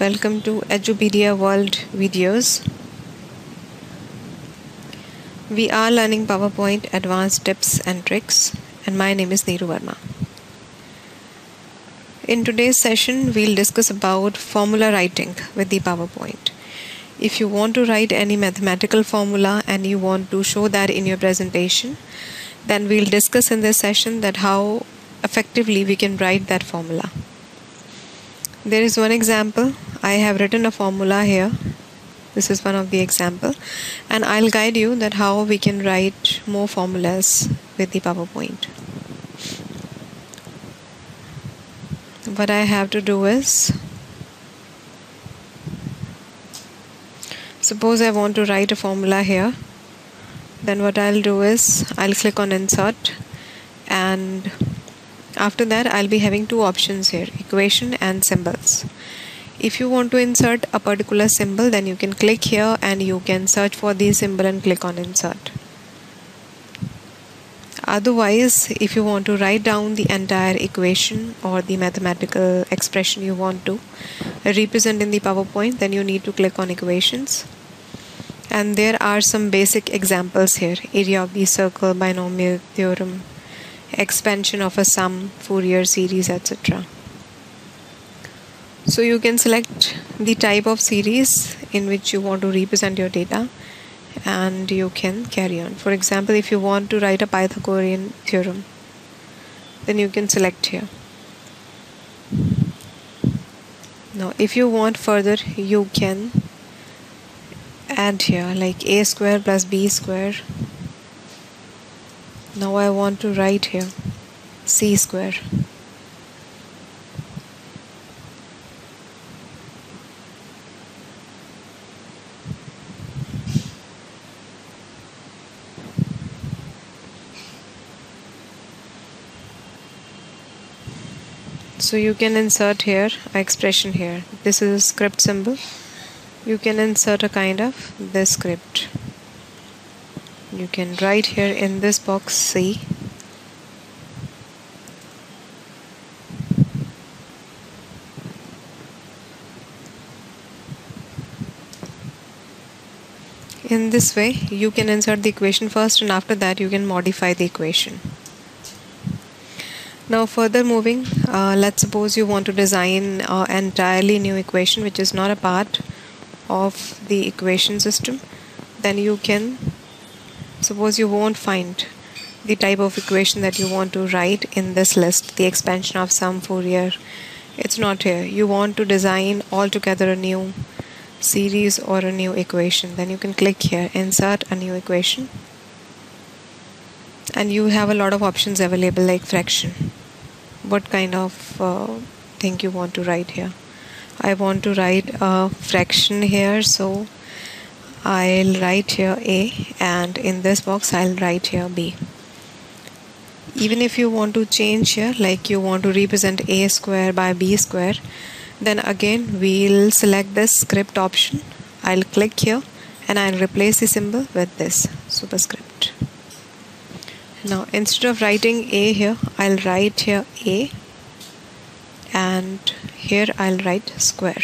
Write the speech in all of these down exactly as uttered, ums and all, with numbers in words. Welcome to Edupedia World videos. We are learning PowerPoint advanced tips and tricks, and my name is Neeru Verma. In today's session, we'll discuss about formula writing with the PowerPoint. If you want to write any mathematical formula and you want to show that in your presentation, then we'll discuss in this session that how effectively we can write that formula. There is one example. I have written a formula here. This is one of the example, and I'll guide you that how we can write more formulas with the PowerPoint. What I have to do is, suppose I want to write a formula here, then what I'll do is I'll click on insert, and after that I'll be having two options here, equation and symbols. If you want to insert a particular symbol, then you can click here and you can search for the symbol and click on insert. Otherwise, if you want to write down the entire equation or the mathematical expression you want to represent in the PowerPoint, then you need to click on equations. And there are some basic examples here: area of the circle, binomial theorem, expansion of a sum, Fourier series, et cetera. So you can select the type of series in which you want to represent your data, and you can carry on. For example, if you want to write a Pythagorean theorem, then you can select here. Now, if you want further, you can add here, like a square plus b square. Now I want to write here c square. So you can insert here an expression here. This is a script symbol. You can insert a kind of this script. You can write here in this box C. In this way, you can insert the equation first, and after that you can modify the equation. Now further moving, uh, let's suppose you want to design an entirely new equation which is not a part of the equation system. Then you can, suppose you won't find the type of equation that you want to write in this list, the expansion of sum, Fourier, it's not here. You want to design altogether a new series or a new equation, then you can click here, insert a new equation, and you have a lot of options available, like fraction, what kind of uh, thing you want to write here. I want to write a fraction here, so I'll write here A, and in this box I'll write here B. Even if you want to change here, like you want to represent A square by B square, then again we'll select this script option. I'll click here and I'll replace the symbol with this superscript. Now instead of writing A here, I'll write here A, and here I'll write square.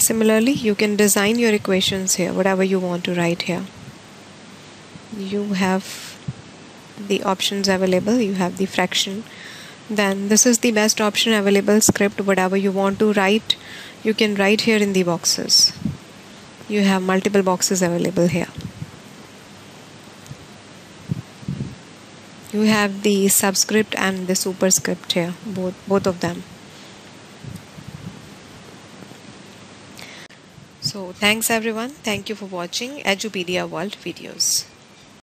Similarly, you can design your equations here, whatever you want to write here. You have the options available, you have the fraction. Then this is the best option available, script, whatever you want to write, you can write here in the boxes. You have multiple boxes available here. You have the subscript and the superscript here, both, both of them. So thanks everyone. Thank you for watching Edupedia World videos.